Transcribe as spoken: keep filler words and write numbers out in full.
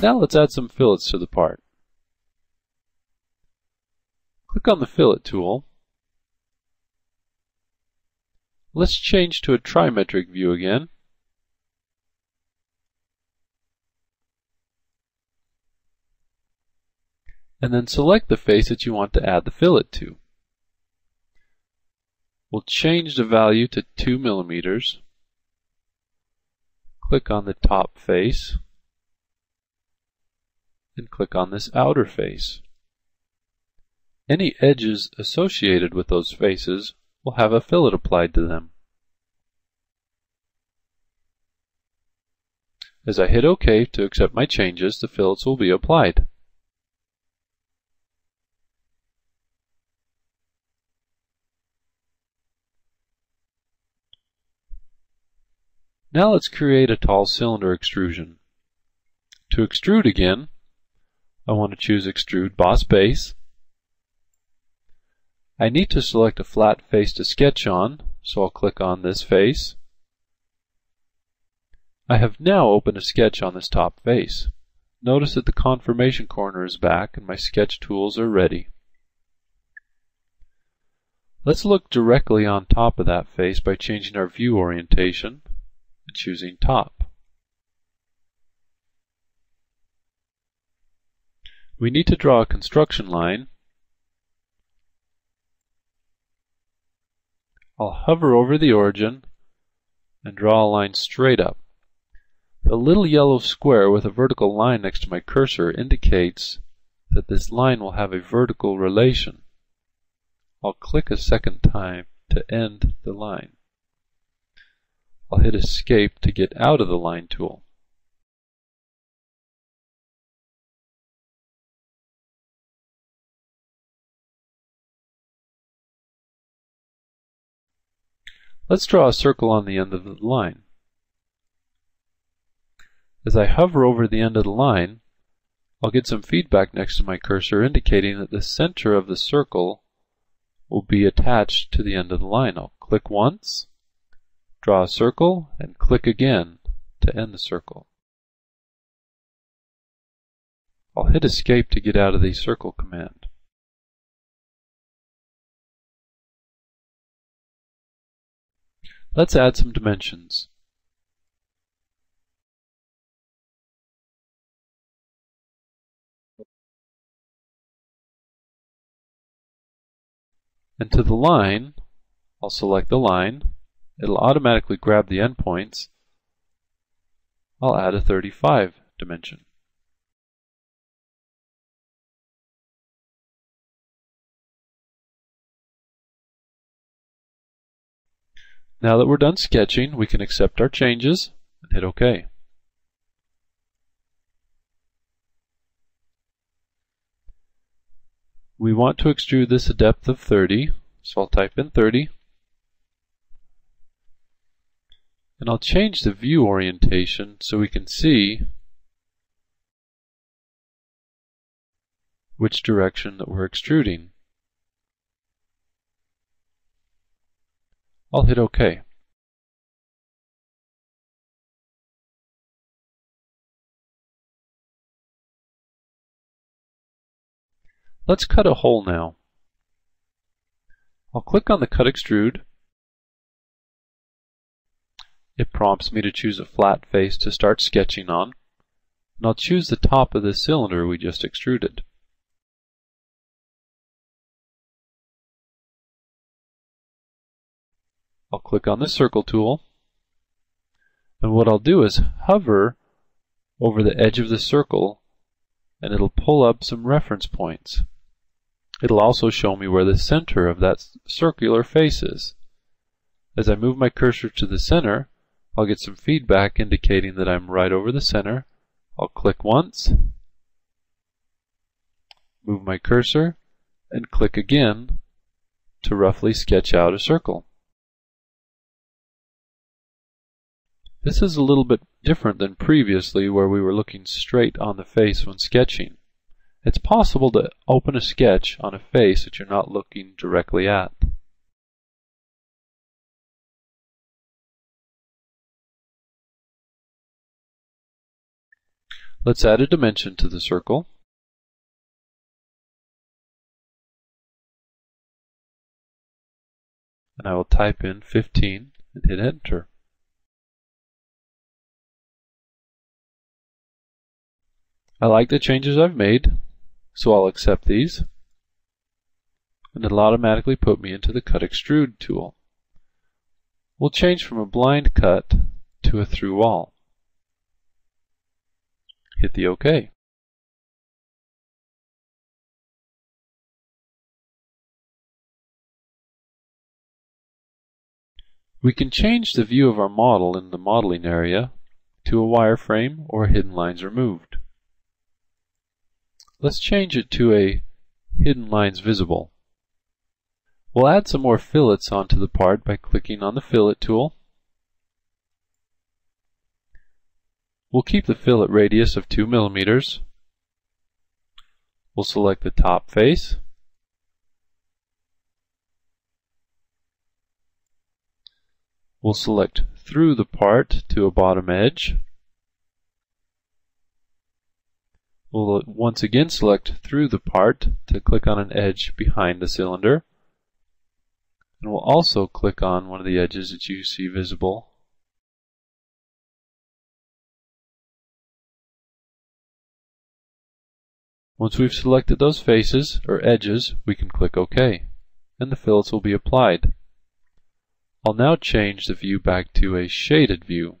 Now let's add some fillets to the part. Click on the fillet tool. Let's change to a trimetric view again. And then select the face that you want to add the fillet to. We'll change the value to two millimeters. Click on the top face and click on this outer face. Any edges associated with those faces will have a fillet applied to them. As I hit OK to accept my changes, the fillets will be applied. Now let's create a tall cylinder extrusion. To extrude again, I want to choose Extrude Boss Base. I need to select a flat face to sketch on, so I'll click on this face. I have now opened a sketch on this top face. Notice that the conformation corner is back and my sketch tools are ready. Let's look directly on top of that face by changing our view orientation and choosing top. We need to draw a construction line. I'll hover over the origin and draw a line straight up. The little yellow square with a vertical line next to my cursor indicates that this line will have a vertical relation. I'll click a second time to end the line. I'll hit Escape to get out of the Line tool. Let's draw a circle on the end of the line. As I hover over the end of the line, I'll get some feedback next to my cursor indicating that the center of the circle will be attached to the end of the line. I'll click once, draw a circle, and click again to end the circle. I'll hit Escape to get out of the circle command. Let's add some dimensions. And to the line, I'll select the line. It'll automatically grab the endpoints. I'll add a thirty-five dimension. Now that we're done sketching, we can accept our changes and hit OK. We want to extrude this a depth of thirty, so I'll type in thirty. And I'll change the view orientation so we can see which direction that we're extruding. I'll hit OK. Let's cut a hole now. I'll click on the Cut Extrude. It prompts me to choose a flat face to start sketching on, and I'll choose the top of the cylinder we just extruded. I'll click on the circle tool, and what I'll do is hover over the edge of the circle and it'll pull up some reference points. It'll also show me where the center of that circular face is. As I move my cursor to the center, I'll get some feedback indicating that I'm right over the center. I'll click once, move my cursor, and click again to roughly sketch out a circle. This is a little bit different than previously, where we were looking straight on the face when sketching. It's possible to open a sketch on a face that you're not looking directly at. Let's add a dimension to the circle. And I will type in fifteen and hit enter. I like the changes I've made, so I'll accept these. And it'll automatically put me into the Cut Extrude tool. We'll change from a blind cut to a through all. Hit the OK. We can change the view of our model in the modeling area to a wireframe or hidden lines removed. Let's change it to a hidden lines visible. We'll add some more fillets onto the part by clicking on the fillet tool. We'll keep the fillet radius of two millimeters. We'll select the top face. We'll select through the part to a bottom edge. We'll once again select through the part to click on an edge behind the cylinder. And we'll also click on one of the edges that you see visible. Once we've selected those faces or edges, we can click OK, and the fillets will be applied. I'll now change the view back to a shaded view.